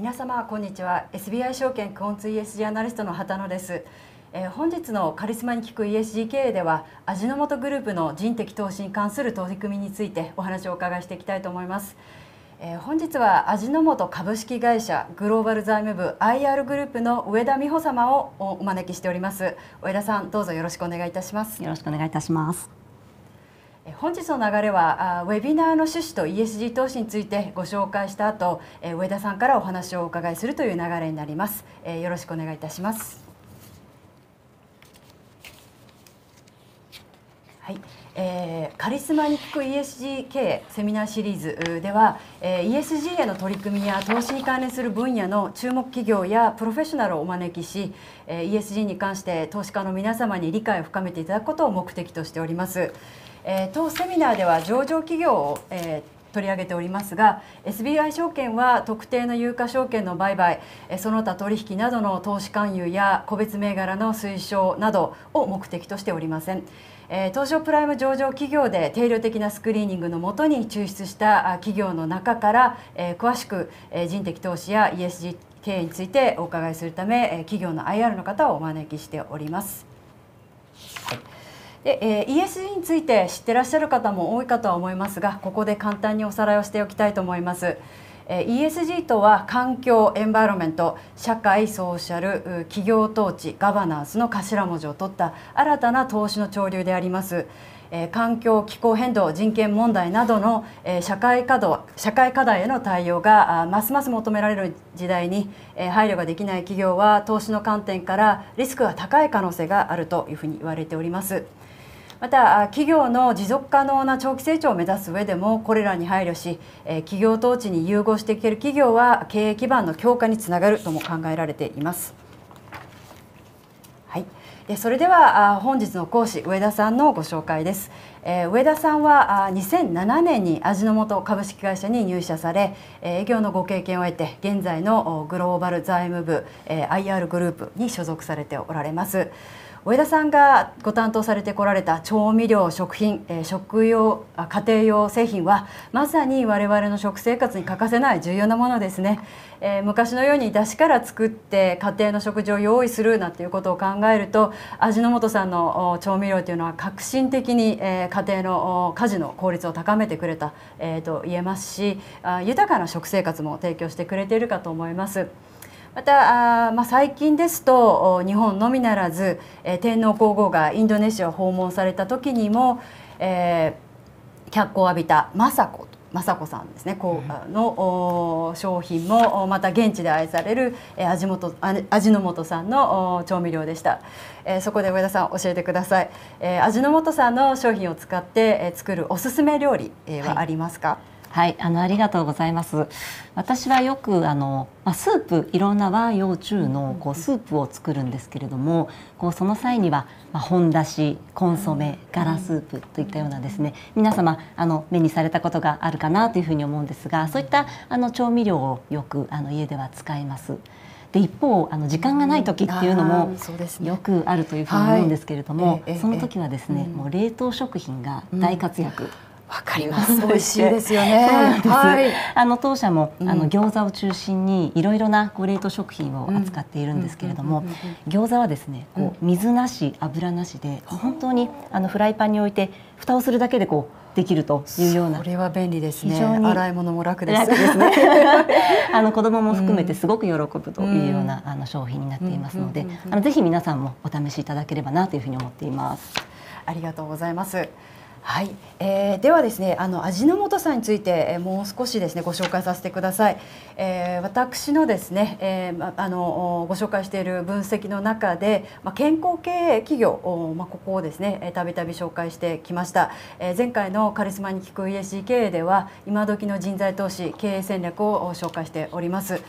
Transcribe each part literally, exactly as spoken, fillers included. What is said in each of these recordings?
皆様こんにちは。 エスビーアイ 証券クオンツ イーエスジー アナリストの畑野です。えー、本日のカリスマに聞く イーエスジー 経営では、味の素グループの人的投資に関する取り組みについてお話をお伺いしていきたいと思います。えー、本日は味の素株式会社グローバル財務部 アイアール グループの上田美穂様をお招きしております。上田さん、どうぞよろしくお願いいたします。よろしくお願いいたします。本日の流れはウェビナーの趣旨と イーエスジー 投資についてご紹介した後、上田さんからお話をお伺いするという流れになります。よろしくお願いいたします。はい、えー、カリスマに聞く イーエスジー 経営セミナーシリーズでは、えー、イーエスジー への取り組みや投資に関連する分野の注目企業やプロフェッショナルをお招きし、えー、イーエスジー に関して投資家の皆様に理解を深めていただくことを目的としております。えー、当セミナーでは上場企業を、えー取り上げておりますが、 エスビーアイ 証券は特定の有価証券の売買、その他取引などの投資勧誘や個別銘柄の推奨などを目的としておりません。東証プライム上場企業で定量的なスクリーニングのもとに抽出した企業の中から詳しく人的投資や イーエスジー 経営についてお伺いするため、企業の アイアール の方をお招きしております。はい、でえー、イーエスジー について知ってらっしゃる方も多いかとは思いますが、ここで簡単におさらいをしておきたいと思います。えー、イーエスジー とは環境・エンバイロメント・社会・ソーシャル・企業統治・ガバナンスの頭文字を取った新たな投資の潮流であります。えー、環境・気候変動・人権問題などの、えー、社会課題、社会課題への対応がますます求められる時代に、えー、配慮ができない企業は投資の観点からリスクが高い可能性があるというふうに言われております。また、企業の持続可能な長期成長を目指す上でもこれらに配慮し、企業統治に融合していける企業は経営基盤の強化につながるとも考えられています。はい、それでは本日の講師上田さんのご紹介です。上田さんはにせんななねんに味の素株式会社に入社され、営業のご経験を得て現在のグローバル財務部 アイアール グループに所属されておられます。上田さんがご担当されてこられた調味料、食品、食用、家庭用製品はまさに我々の食生活に欠かせない重要なものですね。えー、昔のように出汁から作って家庭の食事を用意するなんていうことを考えると、味の素さんの調味料というのは革新的に家庭の家事の効率を高めてくれたと言えますし、豊かな食生活も提供してくれているかと思います。また、あまあ、最近ですと日本のみならず、えー、天皇皇后がインドネシアを訪問された時にも、えー、脚光を浴びた政子政子さんですね、こうの商品もまた現地で愛される味元味の素さんの調味料でした。えー、そこで上田さん、教えてください。えー、味の素さんの商品を使って作るおすすめ料理はありますか？はい、はい、あの、ありがとうございます。私はよくあの、まあ、スープ、いろんな和洋中のこうスープを作るんですけれども、こうその際には、まあ、本だし、コンソメ、ガラスープといったようなですね、皆様あの目にされたことがあるかなというふうに思うんですが、そういったあの調味料をよくあの家では使います。で、一方あの時間がない時っていうのもよくあるというふうに思うんですけれども、その時はですね、もう冷凍食品が大活躍。うん、わかります。美味しいですよね。はい、あの当社もあの餃子を中心にいろいろな冷凍食品を扱っているんですけれども、餃子はですね、こう水なし油なしで本当にあのフライパンに置いて蓋をするだけでこうできるというような。これは便利ですね。洗い物も楽です。楽ですね。あの子供も含めてすごく喜ぶというようなあの商品になっていますので、あのぜひ皆さんもお試しいただければなというふうに思っています。ありがとうございます。はい、えー、ではですね、あの味の素さんについて、えー、もう少しですねご紹介させてください。えー、私のですね、えー、あのご紹介している分析の中で、まあ、健康経営企業、まあ、ここをですねたびたび紹介してきました。えー、前回のカリスマに聞く イーエスジー 経営では今時の人材投資経営戦略を紹介しております。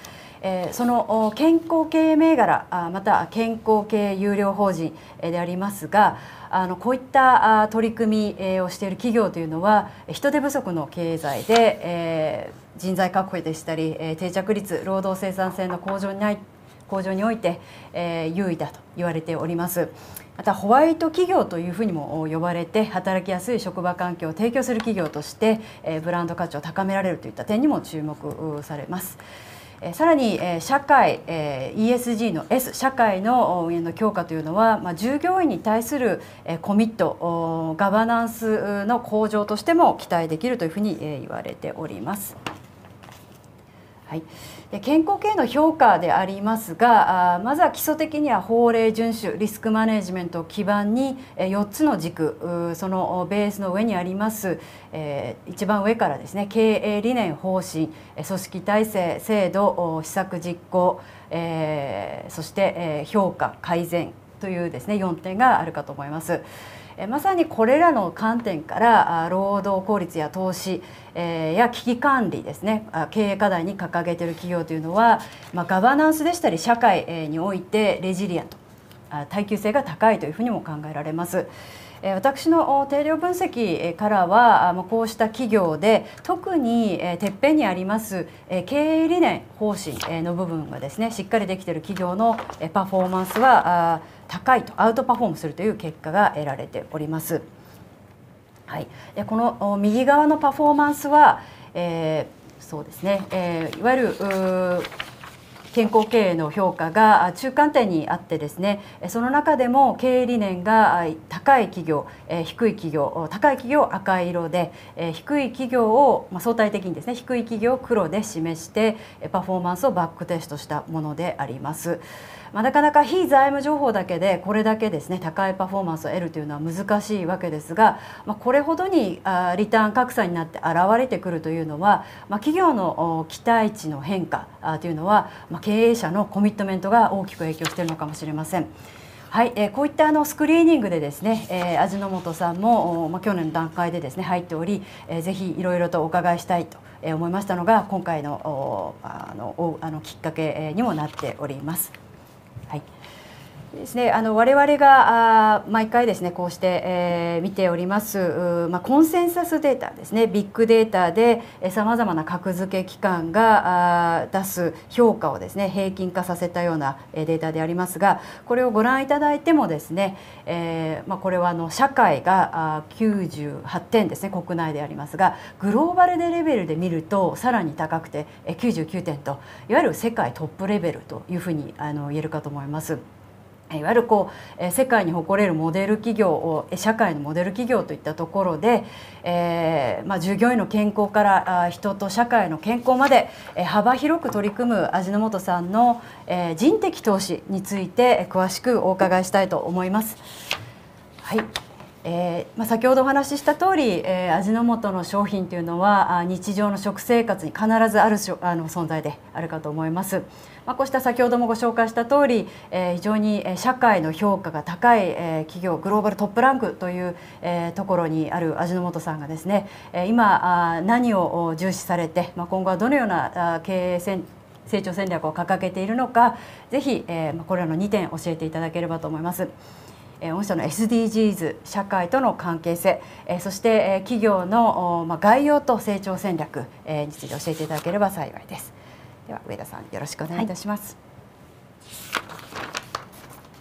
えー、その健康経営銘柄、また健康経営優良法人でありますが、あのこういった取り組みをしている企業というのは人手不足の経済で、えー、人材確保でしたり定着率、労働生産性の向上にない向上において、えー、優位だと言われております。また、ホワイト企業というふうにも呼ばれて働きやすい職場環境を提供する企業として、えー、ブランド価値を高められるといった点にも注目されます。さらに社会 イーエスジー の エス 社会の運営の強化というのは従業員に対するコミットガバナンスの向上としても期待できるというふうに言われております。はい、健康経営の評価でありますが、まずは基礎的には法令遵守、リスクマネジメントを基盤によっつの軸、そのベースの上にあります一番上からですね、経営理念方針、組織体制、制度、施策実行、そして評価改善というですねよんてんがあるかと思います。まさにこれらの観点から労働効率や投資や危機管理ですね、経営課題に掲げている企業というのはガバナンスでしたり社会においてレジリエント、耐久性が高いというふうにも考えられます。私の定量分析からはこうした企業で特にてっぺんにあります経営理念方針の部分がですねしっかりできている企業のパフォーマンスは高いと、アウトパフォームするという結果が得られております。はい、この右側のパフォーマンスは、えー、そうですね、えー、いわゆる健康経営の評価が中間点にあってですね、その中でも経営理念が高い企業、低い企業、高い企業を赤色で、低い企業を相対的にですね低い企業を黒で示してパフォーマンスをバックテストしたものであります。なかなか非財務情報だけでこれだけですね高いパフォーマンスを得るというのは難しいわけですが、これほどにリターン格差になって現れてくるというのは企業の期待値の変化というのは経営者のコミットメントが大きく影響しているのかもしれません。はい、えー、こういったあのスクリーニングでですね、えー、味の素さんもまあ去年の段階でですね入っており、えー、ぜひいろいろとお伺いしたいと思いましたのが今回のあのあのきっかけにもなっております。はい。ですね、あの我々が毎回ですねこうして、えー、見ております、まあ、コンセンサスデータですね、ビッグデータでさまざまな格付け機関が出す評価をですね平均化させたようなデータでありますが、これをご覧いただいてもですね、えーまあ、これはあの社会がきゅうじゅうはってんですね、国内でありますがグローバルでレベルで見るとさらに高くてきゅうじゅうきゅうてんと、いわゆる世界トップレベルというふうにあの言えるかと思います。いわゆるこう世界に誇れるモデル企業を社会のモデル企業といったところで、えーまあ、従業員の健康から人と社会の健康まで幅広く取り組む味の素さんの人的投資について詳しくお伺いしたいと思います。はい。えーまあ、先ほどお話しした通り、えー、味の素の商品というのは日常の食生活に必ずあるあの存在であるかと思います。まあ、こうした先ほどもご紹介した通り、えー、非常に社会の評価が高い、えー、企業グローバルトップランクという、えー、ところにある味の素さんがですね、今あ何を重視されて、まあ、今後はどのような経営戦成長戦略を掲げているのか、ぜひ、えー、これらのにてん教えていただければと思います。御社の エスディージーズ、 社会との関係性、そして企業の概要と成長戦略について教えていただければ幸いです。では上田さん、よろしくお願いいたします。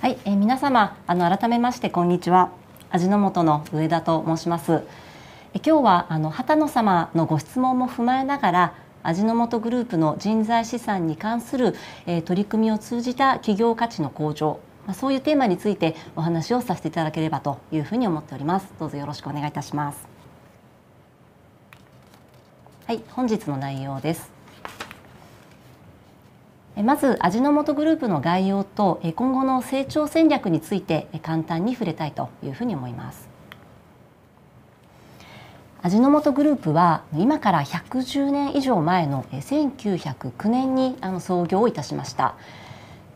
はい、はい、えー、皆様、あの改めましてこんにちは、味の素の上田と申します。え今日はあの畑野様のご質問も踏まえながら味の素グループの人材資産に関する、えー、取り組みを通じた企業価値の向上、そういうテーマについてお話をさせていただければというふうに思っております。どうぞよろしくお願いいたします。はい、本日の内容です。まず味の素グループの概要と今後の成長戦略について簡単に触れたいというふうに思います。味の素グループは今からひゃくじゅうねん以上前のせんきゅうひゃくきゅうねんに創業をいたしました。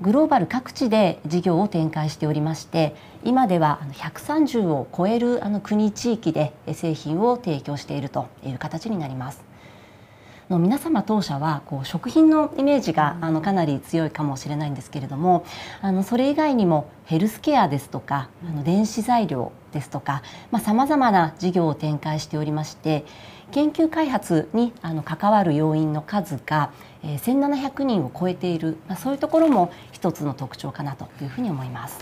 グローバル各地で事業を展開しておりまして、今ではひゃくさんじゅうを超える国地域で製品を提供しているという形になります。皆様当社はこう食品のイメージがあのかなり強いかもしれないんですけれども、あのそれ以外にもヘルスケアですとか、あの電子材料ですとか、さまざまな事業を展開しておりまして、研究開発にあの関わる要員の数がせんななひゃくにんを超えている、そういうところも一つの特徴かなというふうに思います。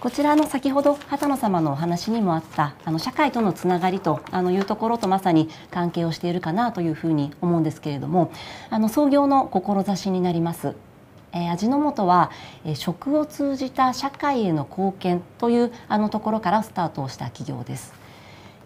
こちらの先ほど畑野様のお話にもあったあの社会とのつながりというところとまさに関係をしているかなというふうに思うんですけれども、あの創業の志になります。えー、味の素は、えー、食を通じた社会への貢献というあのところからスタートをした企業です。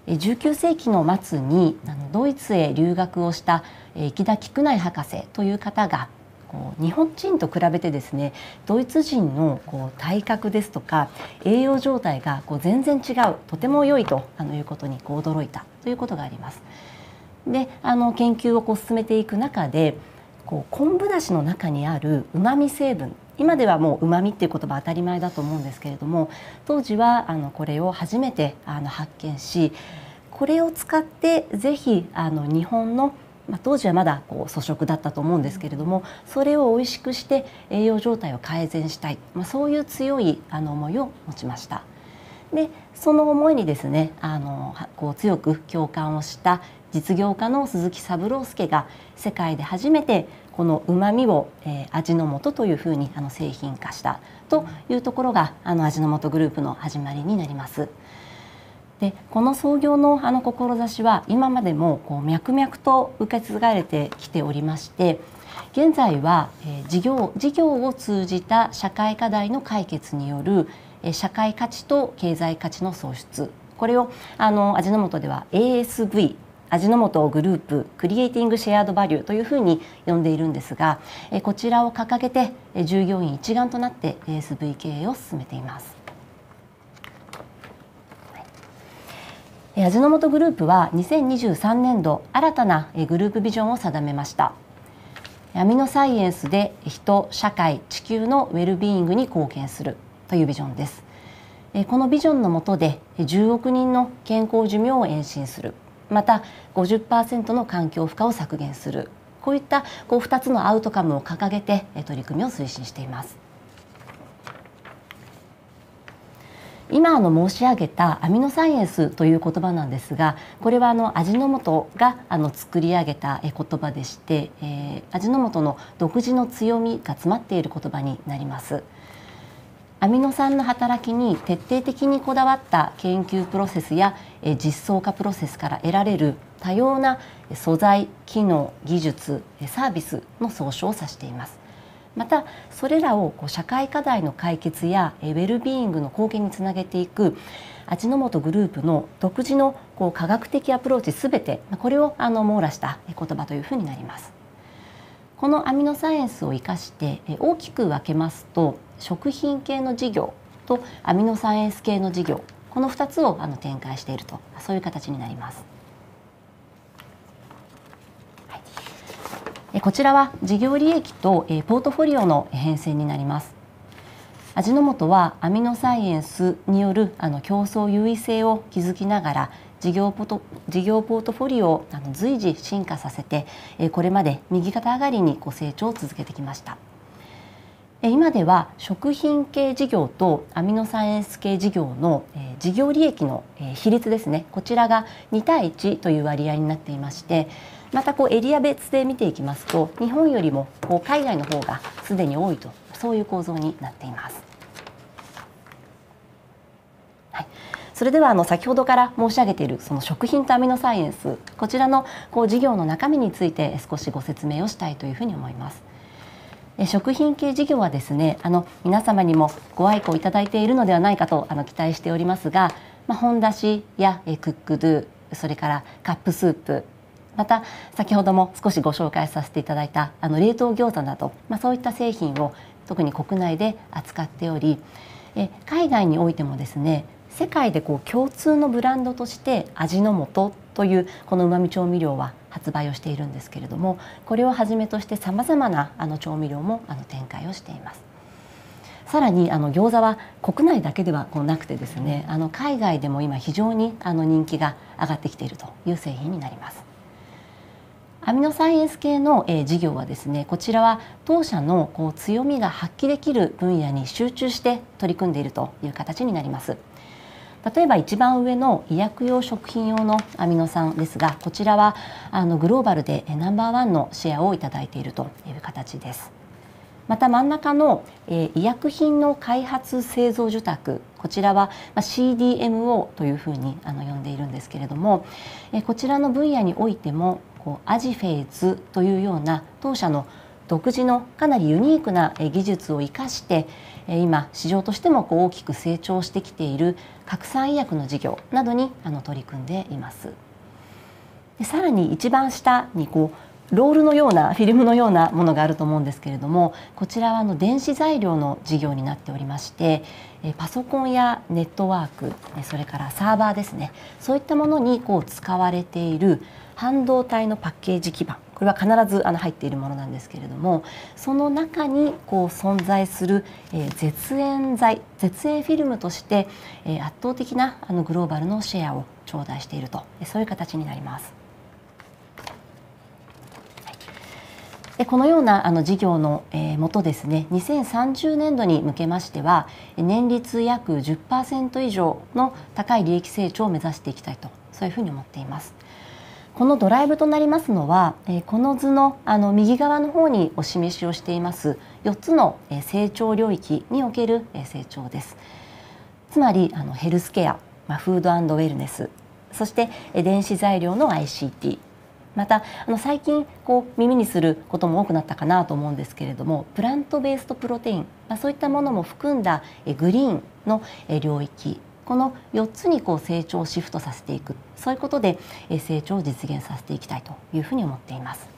えー、じゅうきゅうせいきの末にあのドイツへ留学をした、えー、池田菊内博士という方がこう日本人と比べてですね、ドイツ人のこう体格ですとか栄養状態がこう全然違う、とても良いとあのいうことにこう驚いたということがあります。で、あの研究をこう進めていく中でこう昆布だしの中にあるうまみ成分、今ではもううまみっていう言葉当たり前だと思うんですけれども、当時はあのこれを初めてあの発見し、これを使ってぜひあの日本の、まあ、当時はまだこう粗食だったと思うんですけれども、それを美味しくして栄養状態を改善したい、まあ、そういう強いあの思いを持ちました。で、その思いにですね、あのこう強く共感をした実業家の鈴木三郎介が世界で初めてこのうまみを、えー、味の素というふうにあの製品化したというところがあの味の素グループの始まりになります。で、この創業のあの志は今までもこう脈々と受け継がれてきておりまして、現在は、えー、事業、事業を通じた社会課題の解決による、えー、社会価値と経済価値の創出、これをあの味の素では エーエスブイ、味の素グループクリエイティングシェアードバリューというふうに呼んでいるんですが、こちらを掲げて従業員一丸となって エーエスブイ 経営を進めています。味の素グループはにせんにじゅうさんねんど新たなグループビジョンを定めました。アミノサイエンスで人、社会、地球のウェルビーイングに貢献するというビジョンです。このビジョンの下でじゅうおくにんの健康寿命を延伸する。また ごじゅっパーセント の環境負荷を削減する、こういったこうふたつのアウトカムを掲げて取り組みを推進しています。今あの申し上げたアミノサイエンスという言葉なんですが、これはあの味の素があの作り上げた言葉でして、えー、味の素の独自の強みが詰まっている言葉になります。アミノ酸の働きに徹底的にこだわった研究プロセスや実装化プロセスから得られる多様な素材、機能、技術、サービスの総称を指しています。またそれらを社会課題の解決やウェルビーイングの貢献につなげていく味の素グループの独自の科学的アプローチすべて、これを網羅した言葉というふうになります。このアミノサイエンスを生かして大きく分けますと、食品系の事業とアミノサイエンス系の事業、このふたつをあの展開していると、そういう形になります。はい、こちらは事業利益とポートフォリオの変遷になります。味の素はアミノサイエンスによるあの競争優位性を築きながら事業ポート、事業ポートフォリオをあの随時進化させて、これまで右肩上がりにこう成長を続けてきました。今では食品系事業とアミノサイエンス系事業の事業利益の比率ですね、こちらがにたいいちという割合になっていまして、またこうエリア別で見ていきますと、日本よりもこう海外の方がすでに多いと、そういう構造になっています。はい、それではあの先ほどから申し上げているその食品とアミノサイエンス、こちらのこう事業の中身について少しご説明をしたいというふうに思います。食品系事業はですね、あの皆様にもご愛顧いただいているのではないかとあの期待しておりますが、まあ、本だしやえクックドゥ、それからカップスープ、また先ほども少しご紹介させていただいたあの冷凍餃子など、まあ、そういった製品を特に国内で扱っており、え海外においてもですね、世界でこう共通のブランドとして味の素というこのうまみ調味料は発売をしているんですけれども、これをはじめとしてさまざまなあの調味料もあの展開をしています。さらにあの餃子は国内だけではこうなくてですね、あの海外でも今非常にあの人気が上がってきているという製品になります。アミノサイエンス系の、えー、事業はですね、こちらは当社のこう強みが発揮できる分野に集中して取り組んでいるという形になります。例えば一番上の医薬用食品用のアミノ酸ですが、こちらはあのグローバルでナンバーワンのシェアをいただいているという形です。また真ん中の、えー、医薬品の開発製造受託、こちらは、まあ、シーディーエムオー というふうにあの呼んでいるんですけれども、えー、こちらの分野においてもこうアジフェイズというような当社の独自のかなりユニークな技術を生かして今市場としてもこう大きく成長してきている核酸医薬の事業などにあの取り組んでいます。でさらに一番下にこうロールのようなフィルムのようなものがあると思うんですけれども、こちらはあの電子材料の事業になっておりまして、パソコンやネットワーク、それからサーバーですね、そういったものにこう使われている半導体のパッケージ基板、これは必ずあの入っているものなんですけれども、その中にこう存在する絶縁材、絶縁フィルムとして圧倒的なあのグローバルのシェアを頂戴していると、そういう形になります。でこのようなあの事業のもとですね、にせんさんじゅうねんどに向けましては年率約 じゅっパーセント 以上の高い利益成長を目指していきたいと、そういうふうに思っています。このドライブとなりますのは、この図のあの右側の方にお示しをしていますよっつの成長領域における成長です。つまりあのヘルスケア、フード&ウェルネス、そして電子材料の アイシーティー、またあの最近こう耳にすることも多くなったかなと思うんですけれども、プラントベースとプロテイン、そういったものも含んだグリーンの領域、このよっつにこう成長をシフトさせていく、そういうことで成長を実現させていきたいというふうに思っています。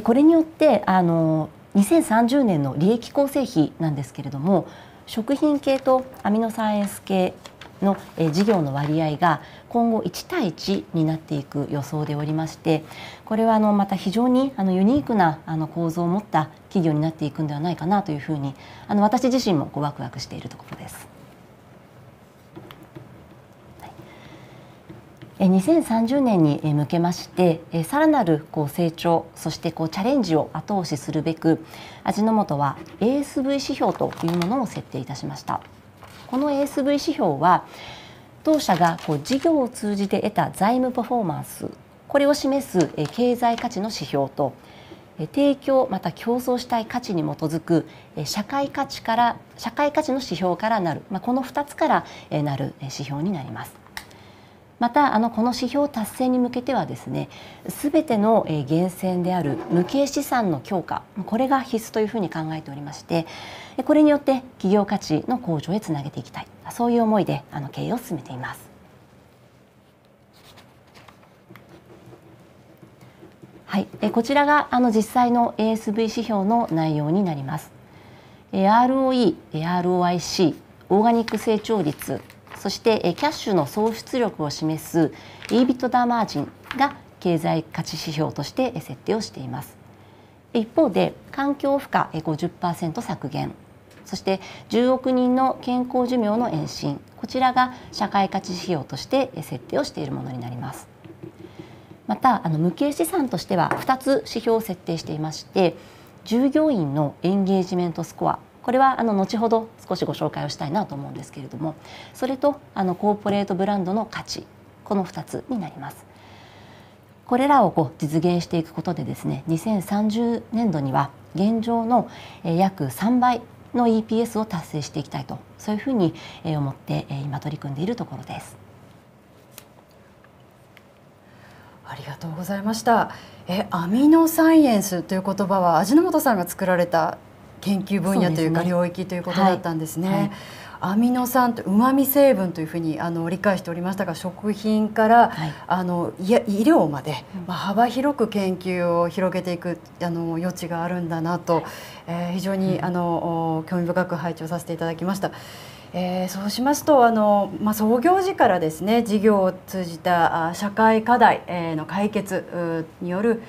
これによってあのにせんさんじゅうねんの利益構成比なんですけれども、食品系とアミノ酸塩素系の事業の割合が今後いちたいいちになっていく予想でおりまして、これはあのまた非常にあのユニークなあの構造を持った企業になっていくんではないかなというふうに、あの私自身もこうワクワクしているところです。にせんさんじゅうねんに向けましてさらなるこう成長、そしてこうチャレンジを後押しするべく、味の素は エーエスブイ 指標というものを設定いたしました。この エーエスブイ 指標は当社がこう事業を通じて得た財務パフォーマンス、これを示す経済価値の指標と、提供また競争したい価値に基づく社会価値から社会価値の指標からなる、まあ、このふたつからなる指標になります。またあのこの指標達成に向けてはですね、全ての源泉である無形資産の強化、これが必須というふうに考えておりまして、これによって企業価値の向上へつなげていきたい、そういう思いであの経営を進めています。はい、こちらがあの実際の エーエスブイ 指標の内容になります。 アールオーイー、アールオーアイシー、 オーガニック成長率、そしてキャッシュの創出力を示す イービトダ マージンが経済価値指標として設定をしています。一方で環境負荷 ごじゅっパーセント 削減、そしてじゅうおくにんの健康寿命の延伸、こちらが社会価値指標として設定をしているものになります。またあの無形資産としてはふたつ指標を設定していまして、従業員のエンゲージメントスコア、これはあの後ほど少しご紹介をしたいなと思うんですけれども、それとあのコーポレートブランドの価値、このふたつになります。これらをこう実現していくことでですね、にせんさんじゅうねんどには現状の約さんばいの イーピーエス を達成していきたいと、そういうふうに思って今取り組んでいるところです。ありがとうございました。えアミノサイエンスという言葉は味の素さんが作られた研究分野というか領域ということだったんですね。はいはい、アミノ酸とうまみ成分というふうにあの理解しておりましたが、食品から、はい、あのいや医療まで、うん、まあ、幅広く研究を広げていくあの余地があるんだなと、はい、えー、非常に、うん、あの興味深く拝聴させていただきました。えー、そうしますとあの、まあ、創業時からですね、事業を通じた社会課題の解決による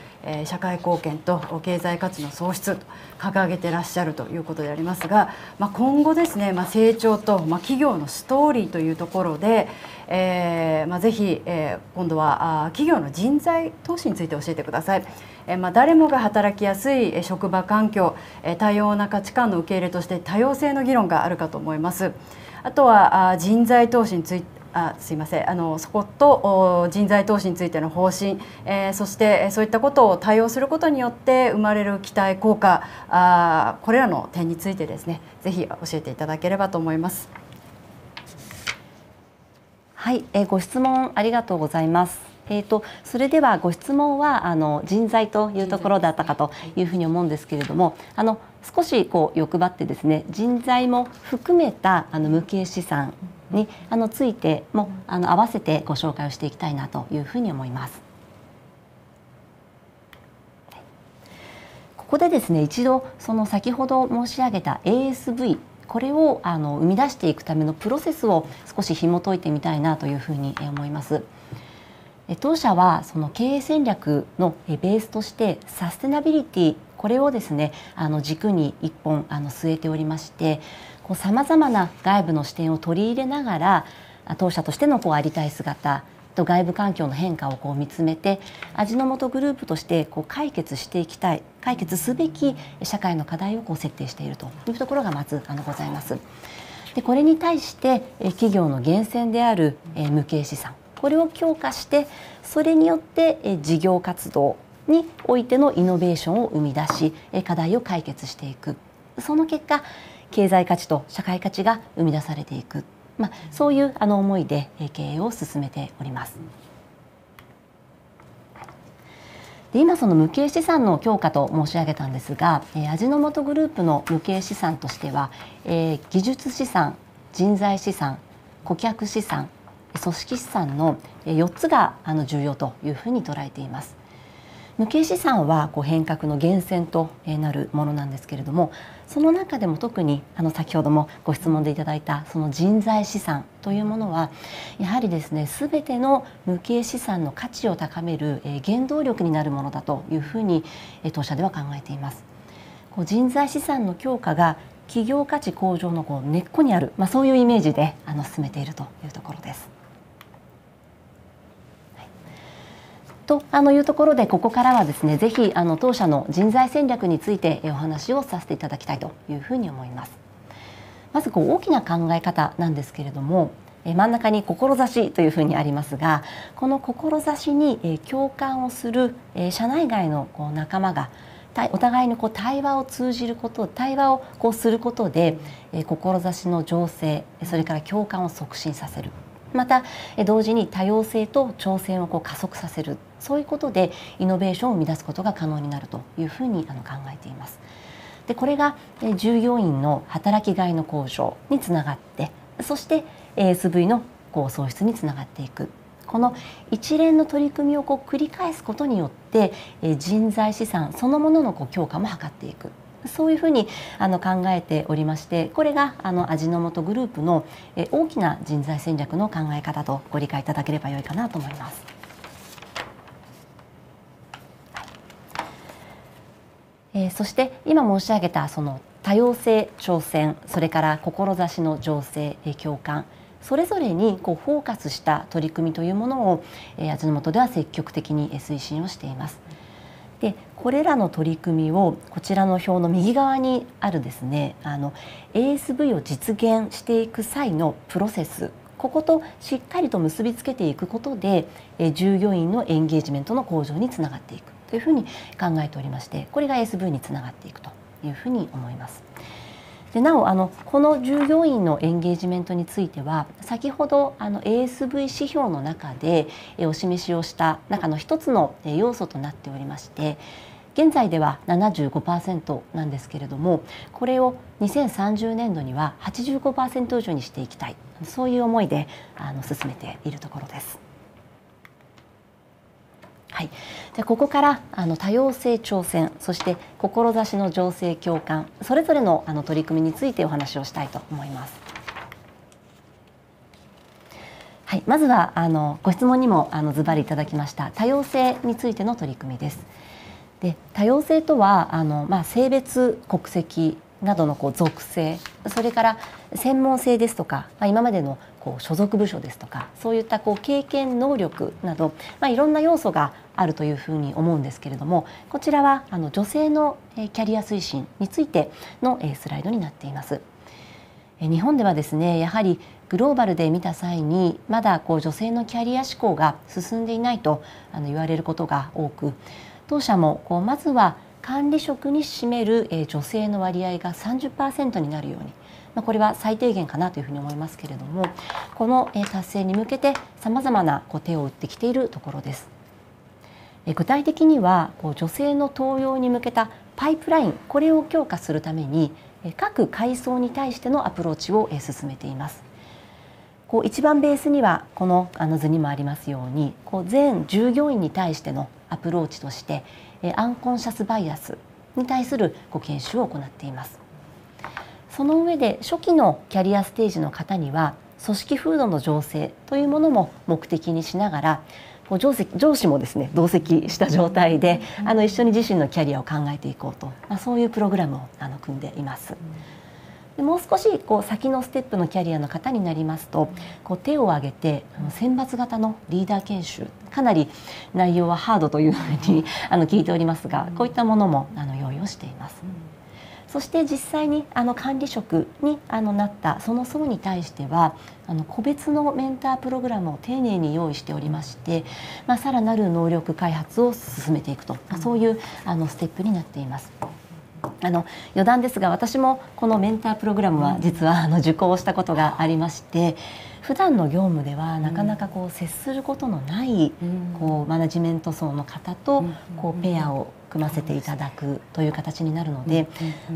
社会貢献と経済価値の創出と掲げてらっしゃるということでありますが、まあ、今後ですね、まあ、成長と、まあ、企業のストーリーというところで、えーまあ、ぜひ、えー、今度は企業の人材投資について教えてください。えーまあ、誰もが働きやすい職場環境、えー、多様な価値観の受け入れとして多様性の議論があるかと思います。あとは人材投資についあすいませんあのそこと人材投資についての方針、えー、そしてそういったことを対応することによって生まれる期待効果、あこれらの点についてですね、ぜひ教えていただければと思います。はい、えー、ご質問ありがとうございます。えーと、それではご質問はあの人材というところだったかというふうに思うんですけれども、あの少しこう欲張ってですね、人材も含めたあの無形資産にあのついてもあの合わせてご紹介をしていきたいなというふうに思います。ここでですね、一度その先ほど申し上げた エーエスブイ、これをあの生み出していくためのプロセスを少し紐解いてみたいなというふうに思います。当社はその経営戦略のベースとしてサステナビリティ、これをですねあの軸に一本あの据えておりまして、さまざまな外部の視点を取り入れながら当社としてのこうありたい姿と外部環境の変化をこう見つめて、味の素グループとしてこう解決していきたい、解決すべき社会の課題をこう設定しているというところがまずあのございます。でこれに対して企業の源泉である無形資産、これを強化して、それによって事業活動においてのイノベーションを生み出し、課題を解決していく、その結果経済価値と社会価値が生み出されていく、まあ、そういうあの思いで経営を進めております。で今その無形資産の強化と申し上げたんですが、味の素グループの無形資産としては、えー、技術資産、人材資産、顧客資産、組織資産のよっつがあの重要というふうに捉えています。無形資産はこう変革の源泉となるものなんですけれども、その中でも特にあの先ほどもご質問でいただいたその人材資産というものは、やはりですね全ての無形資産の価値を高める原動力になるものだというふうに当社では考えています。こう人材資産の強化が企業価値向上のこう根っこにある、まあ、そういうイメージであの進めているというところです。とあのいうところで、ここからはですねぜひあの当社の人材戦略についてお話をさせていただきたいというふうに思います。まずこう大きな考え方なんですけれども、真ん中に「志」というふうにありますが、この志に共感をする社内外のこう仲間がお互いにこう対話を通じること対話をこうすることで、志の醸成、それから共感を促進させる。また同時に多様性と挑戦をこう加速させる、そういうことでイノベーションを生み出すことが可能になるというふうにあの考えています。でこれが従業員の働きがいの向上につながって、そして エーエスブイ のこう創出につながっていく、この一連の取り組みをこう繰り返すことによって人材資産そのもののこう強化も図っていく。そういうふうにあの考えておりまして、これがあの味の素グループの大きな人材戦略の考え方とご理解いただければよいかなと思います。えー、そして今申し上げたその多様性、挑戦、それから志の醸成、共感、それぞれにこうフォーカスした取り組みというものを味の素では積極的に推進をしています。でこれらの取り組みをこちらの表の右側にあるですねあの エーエスブイ を実現していく際のプロセス、こことしっかりと結びつけていくことで従業員のエンゲージメントの向上につながっていくというふうに考えておりまして、これが エーエスブイ につながっていくというふうに思います。でなおあのこの従業員のエンゲージメントについては、先ほどあの エーエスブイ 指標の中でお示しをした中の一つの要素となっておりまして、現在では ななじゅうごパーセント なんですけれども、これをにせんさんじゅうねんどには はちじゅうごパーセント 以上にしていきたい、そういう思いであの進めているところです。はい、でここからあの多様性、挑戦、そして志の醸成、共感、それぞれのあの取り組みについてお話をしたいと思います。はい、まずはあのご質問にもあのズバリいただきました多様性についての取り組みです。で多様性とはあの、まあ、性別、国籍などのこう属性、それから専門性ですとか、まあ、今までのこう所属部署ですとか、そういったこう経験、能力など、まあ、いろんな要素があるというふうに思うんですけれども、こちらはあの女性のキャリア推進についてのスライドになっています。日本ではですね、やはりグローバルで見た際にまだこう女性のキャリア志向が進んでいないとあの言われることが多く、当社もこうまずは管理職に占める女性の割合が さんじゅっパーセント になるように、これは最低限かなというふうに思いますけれども、この達成に向けてさまざまな手を打ってきているところです。具体的には女性の登用に向けたパイプライン、これを強化するために各階層に対してのアプローチを進めています。一番ベースにはこの図にもありますように、全従業員に対してのアプローチとしてアンコンシャスバイアスに対する研修を行っています。その上で初期のキャリアステージの方には組織風土の醸成というものも目的にしながら、上司、上司もですね同席した状態であの一緒に自身のキャリアを考えていこうと、まあ、そういうプログラムをあの組んでいます。でもう少しこう先のステップのキャリアの方になりますと、こう手を挙げてあの選抜型のリーダー研修、かなり内容はハードというふうにあの聞いておりますが、こういったものもあの用意をしています。そして実際にあの管理職にあのなったその層に対してはあの個別のメンタープログラムを丁寧に用意しておりまして、まあ、さらなる能力開発を進めていくと、うん、そういうあのステップになっています。あの余談ですが、私もこのメンタープログラムは実はあの受講をしたことがありまして、普段の業務ではなかなかこう接することのないこうマネジメント層の方とこうペアを組ませていただくという形になるので、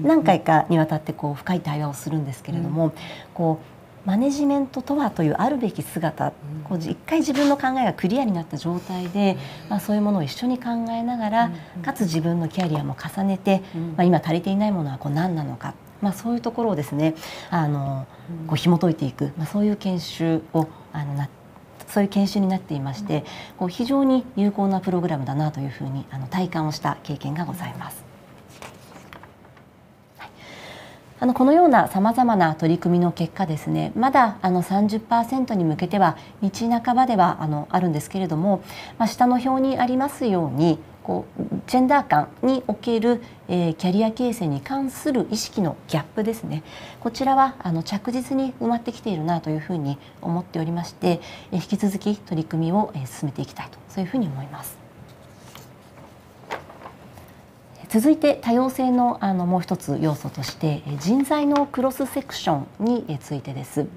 何回かにわたってこう深い対話をするんですけれども、こうマネジメントとはというあるべき姿、こう一回自分の考えがクリアになった状態で、まあ、そういうものを一緒に考えながら、かつ自分のキャリアも重ねて、まあ、今足りていないものはこう何なのか、まあ、そういうところをですねあのこう紐解いていく、まあ、そういう研修をあのなそういう研修になっていまして、こう非常に有効なプログラムだなというふうにあの体感をした経験がございます。あのこのようなさまざまな取り組みの結果ですね、まだあの さんじゅっパーセント に向けては道半ばではあのあるんですけれども、まあ、下の表にありますようにこうジェンダー間における、えー、キャリア形成に関する意識のギャップですね、こちらはあの着実に埋まってきているなというふうに思っておりまして、えー、引き続き取り組みを、えー、進めていきたいと、そういうふうに思います。続いて多様性の、あのもう一つ要素として人材のクロスセクションについてです。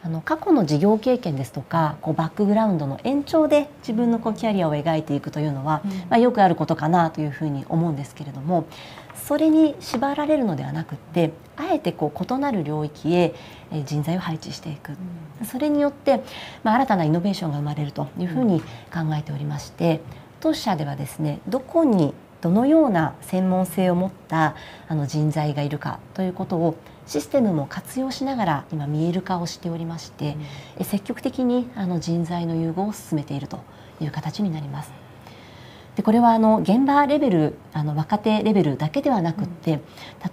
あの過去の事業経験ですとかこうバックグラウンドの延長で自分のこうキャリアを描いていくというのは、うん、まあよくあることかなというふうに思うんですけれども、それに縛られるのではなくってあえてこう異なる領域へ人材を配置していく、うん、それによって、まあ、新たなイノベーションが生まれるというふうに考えておりまして、当社ではですねどこにどのような専門性を持ったあの人材がいるかということをシステムも活用しながら今見える化をしておりまして、うん、積極的にあの人材の融合を進めているという形になります。でこれはあの現場レベル、あの若手レベルだけではなくって、う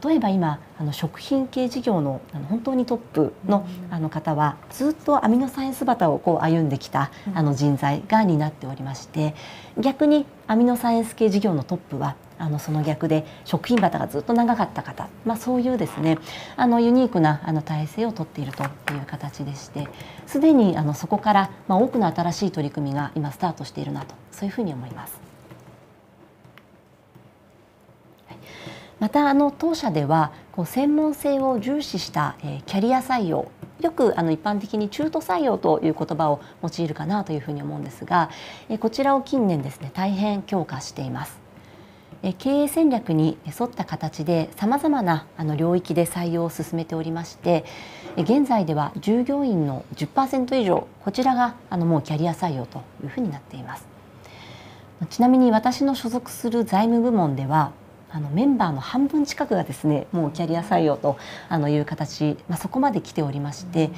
ん、例えば今あの食品系事業のあの本当にトップの、うん、あの方はずっとアミノ酸畑をこう歩んできたあの人材が担っておりまして、逆にアミノ酸系事業のトップはあのその逆で食品畑がずっと長かった方、まあ、そういうですねあのユニークなあの体制をとっているという形でして、すでにあのそこから、まあ、多くの新しい取り組みが今スタートしているなと、そういうふうに思います。またあの当社ではこう専門性を重視した、えー、キャリア採用、よくあの一般的に中途採用という言葉を用いるかなというふうに思うんですが、えー、こちらを近年ですね大変強化しています。えー、経営戦略に沿った形でさまざまなあの領域で採用を進めておりまして、えー、現在では従業員の じゅっパーセント 以上、こちらがあのもうキャリア採用というふうになっています。ちなみに私の所属する財務部門ではあのメンバーの半分近くがですねもうキャリア採用とあのいう形、まあ、そこまで来ておりまして、うん、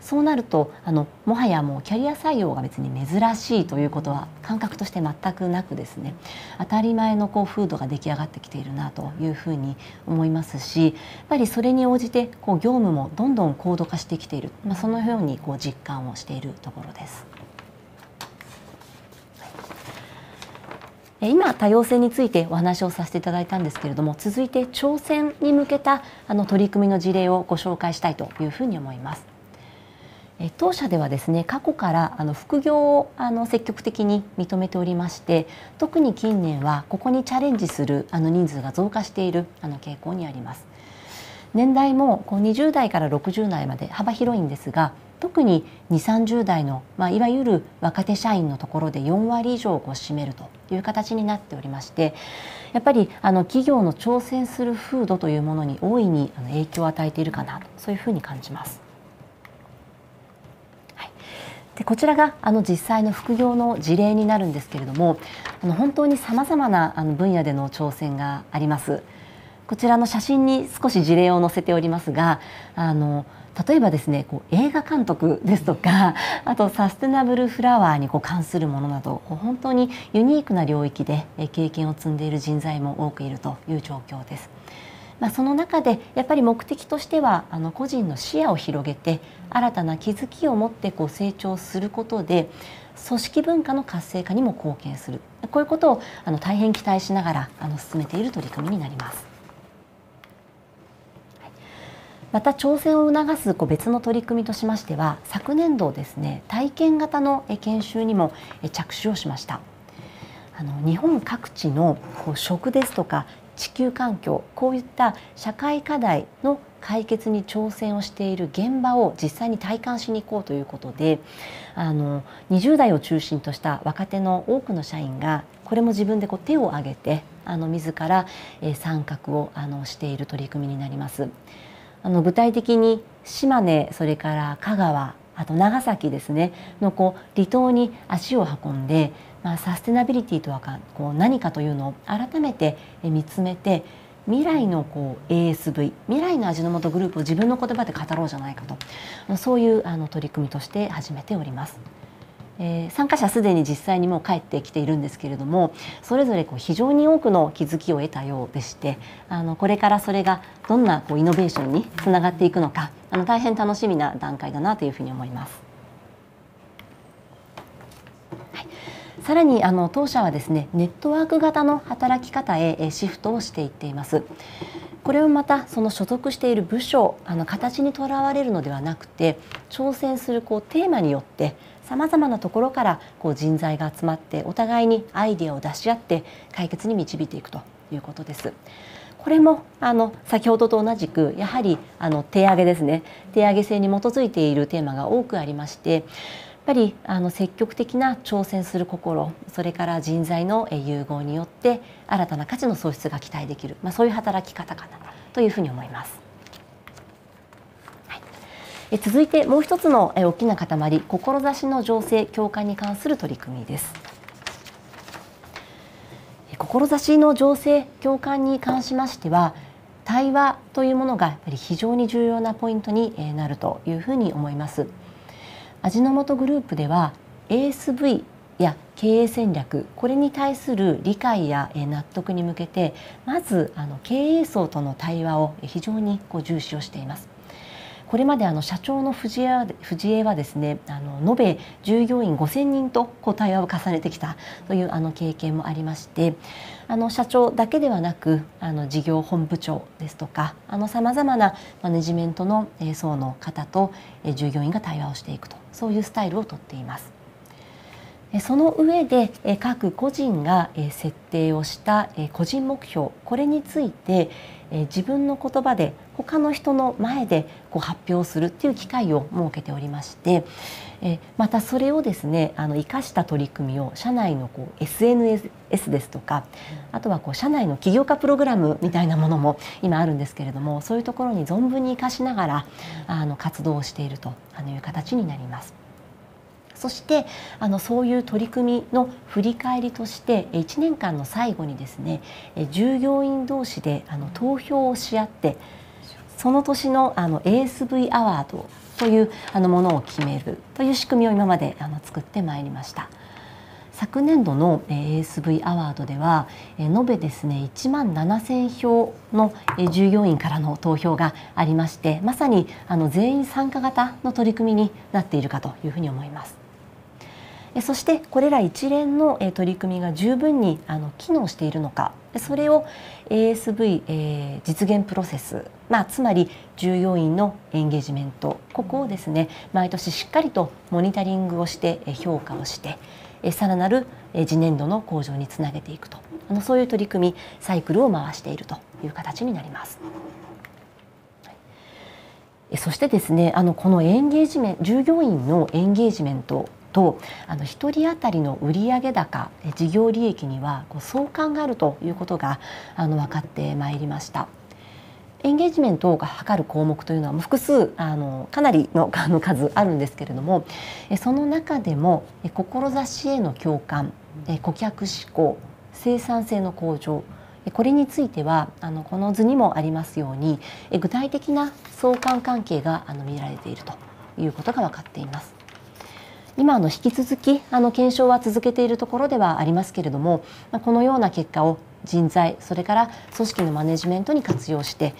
そうなるとあのもはやもうキャリア採用が別に珍しいということは感覚として全くなくですね、当たり前のこう風土が出来上がってきているなというふうに思いますし、やっぱりそれに応じてこう業務もどんどん高度化してきている、まあ、そのようにこう実感をしているところです。今多様性についてお話をさせていただいたんですけれども、続いて挑戦に向けたあの取り組みの事例をご紹介したいというふうに思います。当社ではですね、過去からあの副業をあの積極的に認めておりまして、特に近年はここにチャレンジするあの人数が増加しているあの傾向にあります。年代もこうにじゅう代からろくじゅう代まで幅広いんですが、特ににじゅう、さんじゅう代の、まあ、いわゆる若手社員のところでよんわり以上を占めるという形になっておりまして、やっぱりあの企業の挑戦する風土というものに大いに影響を与えているかなと、そういうふうに感じます。でこちらがあの実際の副業の事例になるんですけれども、あの本当にさまざまなあの分野での挑戦があります。こちらの写真に少し事例を載せておりますが、あの例えばですね、こう映画監督ですとか、あとサステナブルフラワーにこう関するものなど、本当にユニークな領域で経験を積んでいる人材も多くいるという状況です。まあその中でやっぱり目的としてはあの個人の視野を広げて、新たな気づきを持ってこう成長することで組織文化の活性化にも貢献する、こういうことをあの大変期待しながらあの進めている取り組みになります。また挑戦を促すこう別の取り組みとしましては、昨年度ですね、体験型の研修にも着手をしました。あの日本各地のこう食ですとか地球環境、こういった社会課題の解決に挑戦をしている現場を実際に体感しに行こうということで、あのにじゅう代を中心とした若手の多くの社員がこれも自分でこう手を挙げてあの自ら参画をあのしている取り組みになります。あの具体的に島根、それから香川、あと長崎ですねのこう離島に足を運んで、まあ、サステナビリティとはかこう何かというのを改めて見つめて、未来のこう エーエスブイ、 未来の味の素グループを自分の言葉で語ろうじゃないかと、そういうあの取り組みとして始めております。えー、参加者すでに実際にもう帰ってきているんですけれども、それぞれこう非常に多くの気づきを得たようでして、あのこれからそれがどんなこうイノベーションにつながっていくのか、あの大変楽しみな段階だなというふうに思います。はい、さらにあの当社はですね、ネットワーク型の働き方へシフトをしていっています。これをまたその所属している部署、あの形にとらわれるのではなくて、挑戦するこうテーマによってさまざまなところからこう人材が集まって、お互いにアイデアを出し合って解決に導いていくということです。これもあの先ほどと同じく、やはりあの手上げですね、手上げ性に基づいているテーマが多くありまして、やっぱりあの積極的な挑戦する心、それから人材の融合によって新たな価値の創出が期待できる、まあ、そういう働き方かなというふうに思います。続いてもう一つの大きな塊、志の醸成・強化に関する取り組みです。志の醸成・強化に関しましては、対話というものがやっぱり非常に重要なポイントになるというふうに思います。味の素グループでは エーエスブイ や経営戦略、これに対する理解や納得に向けて、まずあの経営層との対話を非常にこう重視をしています。これまであの社長の藤江はですね、あの延べ従業員 ごせん 人とこう対話を重ねてきたというあの経験もありまして、あの社長だけではなく、あの事業本部長ですとか、さまざまなマネジメントの層の方と従業員が対話をしていくと、そういうスタイルをとっています。その上で各個人が設定をした個人目標、これについて自分の言葉で他の人の前でこう発表するっていう機会を設けておりまして、またそれをですね、あの生かした取り組みを社内のこう エスエヌエス ですとか、あとはこう社内の起業家プログラムみたいなものも今あるんですけれども、そういうところに存分に生かしながらあの活動をしているという形になります。そしてあのそういう取り組みの振り返りとして、いちねんかんの最後にですね、従業員同士であの投票をし合って、その年のあの エーエスブイ アワードというあのものを決めるという仕組みを今まであの作ってまいりました。昨年度の エーエスブイ アワードでは延べですねいちまんななせんひょうの従業員からの投票がありまして、まさにあの全員参加型の取り組みになっているかというふうに思います。そしてこれら一連の取り組みが十分に機能しているのか、それを エーエスブイ 実現プロセス、まあ、つまり従業員のエンゲージメント、ここをですね毎年しっかりとモニタリングをして評価をしてさらなる次年度の向上につなげていくと、そういう取り組みサイクルを回しているという形になります。そしてですね、あのこのエンゲージメント、従業員のエンゲージメントとあのひとり当たりの売上高、事業利益にはこう相関があるということがあの分かってまいりました。エンゲージメントが測る項目というのは複数あのかなりの数あるんですけれども、その中でも志への共感、顧客志向、生産性の向上、これについてはあのこの図にもありますように具体的な相関関係があの見られているということが分かっています。今の引き続きあの検証は続けているところではありますけれども、このような結果を人材、それから組織のマネジメントに活用して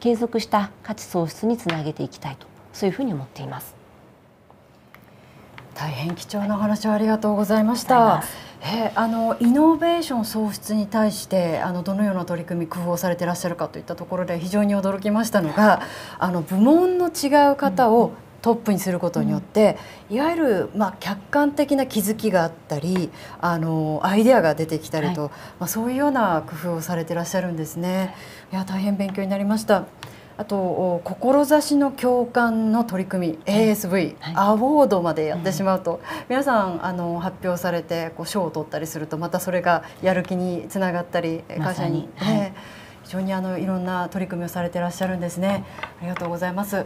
継続した価値創出につなげていきたいと、そういうふうに思っています。大変貴重なお話をありがとうございました。えあのイノベーション創出に対してあのどのような取り組み工夫をされていらっしゃるかといったところで非常に驚きましたのが、あの部門の違う方をトップにすることによって、うん、いわゆる、まあ、客観的な気づきがあったりあのアイデアが出てきたりと、はい、まあ、そういうような工夫をされていらっしゃるんですね。いや、大変勉強になりました。あと志の共感の取り組み エーエスブイ、はい、アワードまでやってしまうと、うん、皆さんあの発表されてこう賞を取ったりするとまたそれがやる気につながったり会社に、はい、えー、非常にあのいろんな取り組みをされていらっしゃるんですね。ありがとうございます。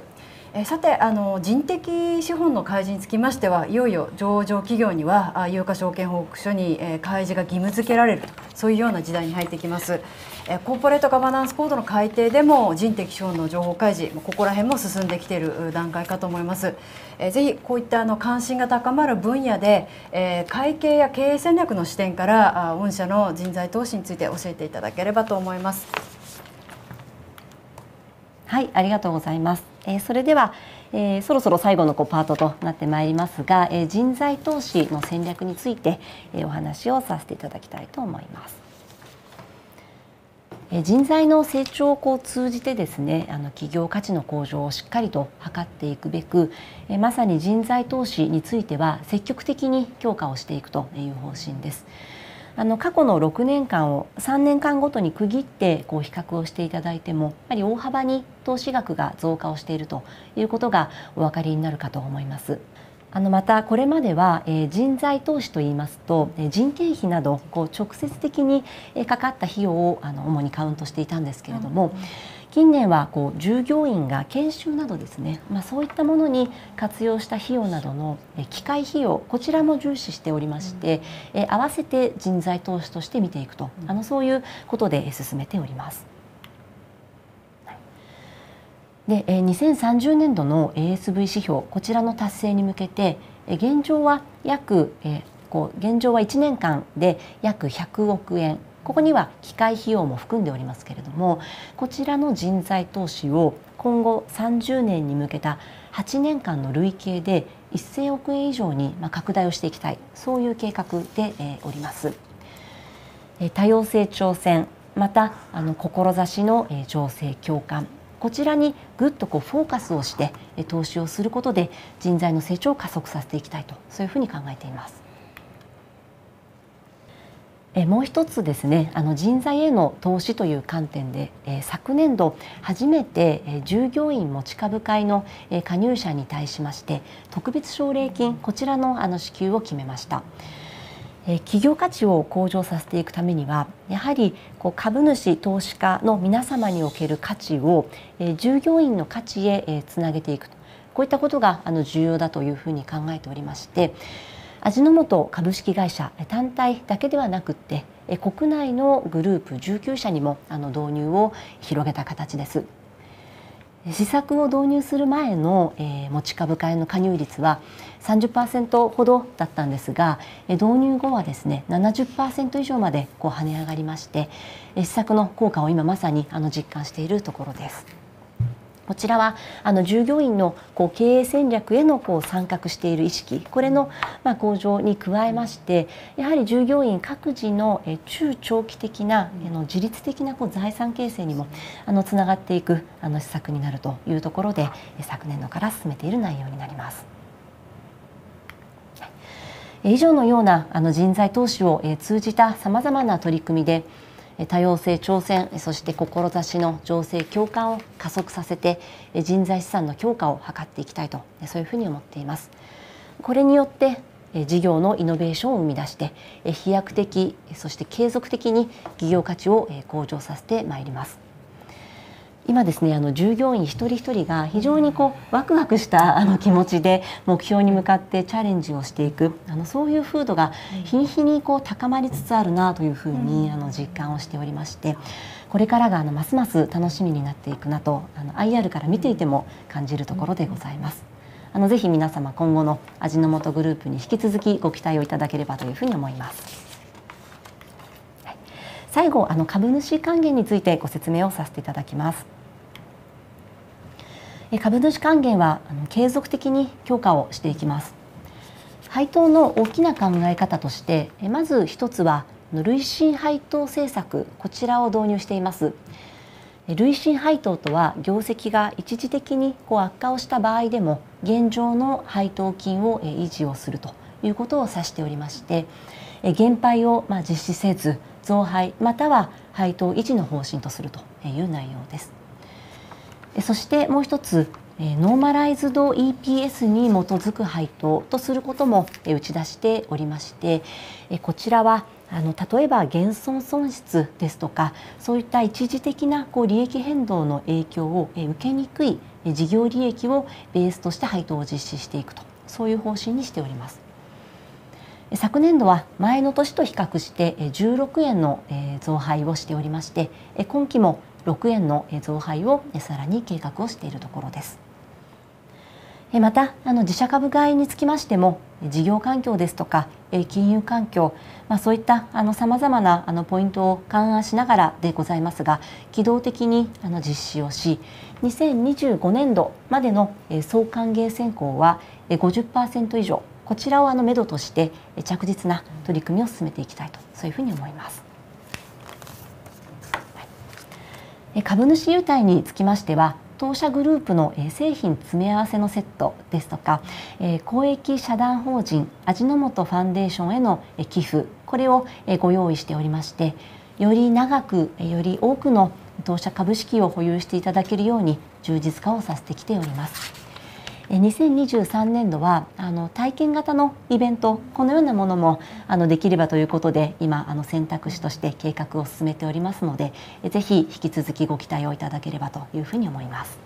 えー、さてあの人的資本の開示につきましてはいよいよ上場企業には有価証券報告書に、えー、開示が義務付けられると、そういうような時代に入ってきます。コーポレートガバナンスコードの改定でも人的資本の情報開示、ここら辺も進んできている段階かと思います。ぜひこういったあの関心が高まる分野で会計や経営戦略の視点から御社の人材投資について教えていただければと思います。はい、ありがとうございます。それではそろそろ最後のパートとなってまいりますが、人材投資の戦略についてお話をさせていただきたいと思います。人材の成長をこう通じてですね、あの企業価値の向上をしっかりと図っていくべく、まさに人材投資については積極的に強化をしていくという方針です。あの過去のろくねんかんをさんねんかんごとに区切ってこう比較をしていただいても、やっぱり大幅に投資額が増加をしているということがお分かりになるかと思います。あのまたこれまでは人材投資といいますと人件費などこう直接的にかかった費用をあの主にカウントしていたんですけれども、近年はこう従業員が研修などですね、まあ、そういったものに活用した費用などの機会費用、こちらも重視しておりまして、うん、合わせて人材投資として見ていくと、あのそういうことで進めております。でにせんさんじゅうねんどの エーエスブイ 指標、こちらの達成に向けて現状は約現状はいちねんかんで約ひゃくおくえん、ここには機械費用も含んでおりますけれども、こちらの人材投資を今後さんじゅうねんに向けたはちねんかんの累計でせんおくえん以上に拡大をしていきたい、そういう計画でおります。多様性挑戦、またあの志の醸成共感、こちらにぐっとこうフォーカスをして投資をすることで人材の成長を加速させていきたいと、そういうふうに考えています。もう一つですね、あの人材への投資という観点で昨年度初めて従業員持ち株会の加入者に対しまして特別奨励金、こちらのあの支給を決めました。企業価値を向上させていくためには、やはりこう株主投資家の皆様における価値を従業員の価値へつなげていくと、こういったことがあの重要だというふうに考えておりまして、味の素株式会社単体だけではなくって国内のグループじゅうきゅうしゃにもあの導入を広げた形です。施策を導入する前の持ち株会の加入率は さんじゅっパーセント ほどだったんですが、導入後はですね ななじゅっパーセント 以上までこう跳ね上がりまして、施策の効果を今まさにあの実感しているところです。こちらはあの従業員のこう経営戦略へのこう参画している意識、これのまあ向上に加えまして、やはり従業員各自の中長期的な自律的なこう財産形成にもあのつながっていくあの施策になるというところで、昨年度から進めている内容になります。以上のようなあの人材投資を通じたさまざまな取り組みで、多様性、挑戦、そして志の醸成、共感を加速させて人材資産の強化を図っていきたいと、そういうふうに思っています。これによって事業のイノベーションを生み出して飛躍的、そして継続的に企業価値を向上させてまいります。今ですね、あの従業員一人一人が非常にこうワクワクしたあの気持ちで目標に向かってチャレンジをしていく、あのそういう風土が日に日にこう高まりつつあるなというふうにあの実感をしておりまして、これからがあのますます楽しみになっていくなと、あの アイアール から見ていても感じるところでございます。あのぜひ皆様、今後の味の素グループに引き続きご期待をいただければというふうに思います。最後、あの株主還元についてご説明をさせていただきます。株主還元は継続的に強化をしていきます。配当の大きな考え方として、まず一つは累進配当政策、こちらを導入しています。累進配当とは、業績が一時的にこう悪化をした場合でも現状の配当金を維持をするということを指しておりまして、減配を実施せず増配または配当維持の方針とするという内容です。そしてもう一つ、ノーマライズド イーピーエス に基づく配当とすることも打ち出しておりまして、こちらはあの例えば減損損失ですとか、そういった一時的なこう利益変動の影響を受けにくい事業利益をベースとして配当を実施していくと、そういう方針にしております。昨年度は前の年と比較してじゅうろくえんの増配をしておりまして、今期もろくえんの増配をさらに計画をしているところです。また、あの自社株買いにつきましても、事業環境ですとか金融環境、まあ、そういったあのさまざまなあのポイントを勘案しながらでございますが、機動的にあの実施をし、にせんにじゅうごねんどまでの総還元選考は ごじゅっパーセント 以上、こちらをあのめどとして着実な取り組みを進めていきたいと、そういうふうに思います。株主優待につきましては、当社グループの製品詰め合わせのセットですとか、公益社団法人味の素ファンデーションへの寄付、これをご用意しておりまして、より長くより多くの当社株式を保有していただけるように充実化をさせてきております。にせんにじゅうさんねんどはあの体験型のイベント、このようなものもあのできればということで、今あの選択肢として計画を進めておりますので、ぜひ引き続きご期待をいただければというふうに思います。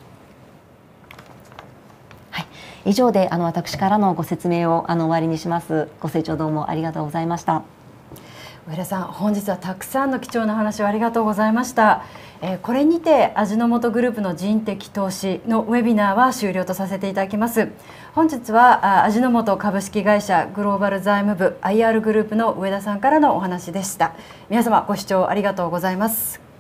はい、以上であの私からのご説明をあの終わりにします。ご清聴どうもありがとうございました。上田さん、本日はたくさんの貴重な話をありがとうございました。これにて味の素グループの人的投資のウェビナーは終了とさせていただきます。本日は味の素株式会社グローバル財務部 アイアール グループの上田さんからのお話でした。皆様、ご視聴ありがとうございます。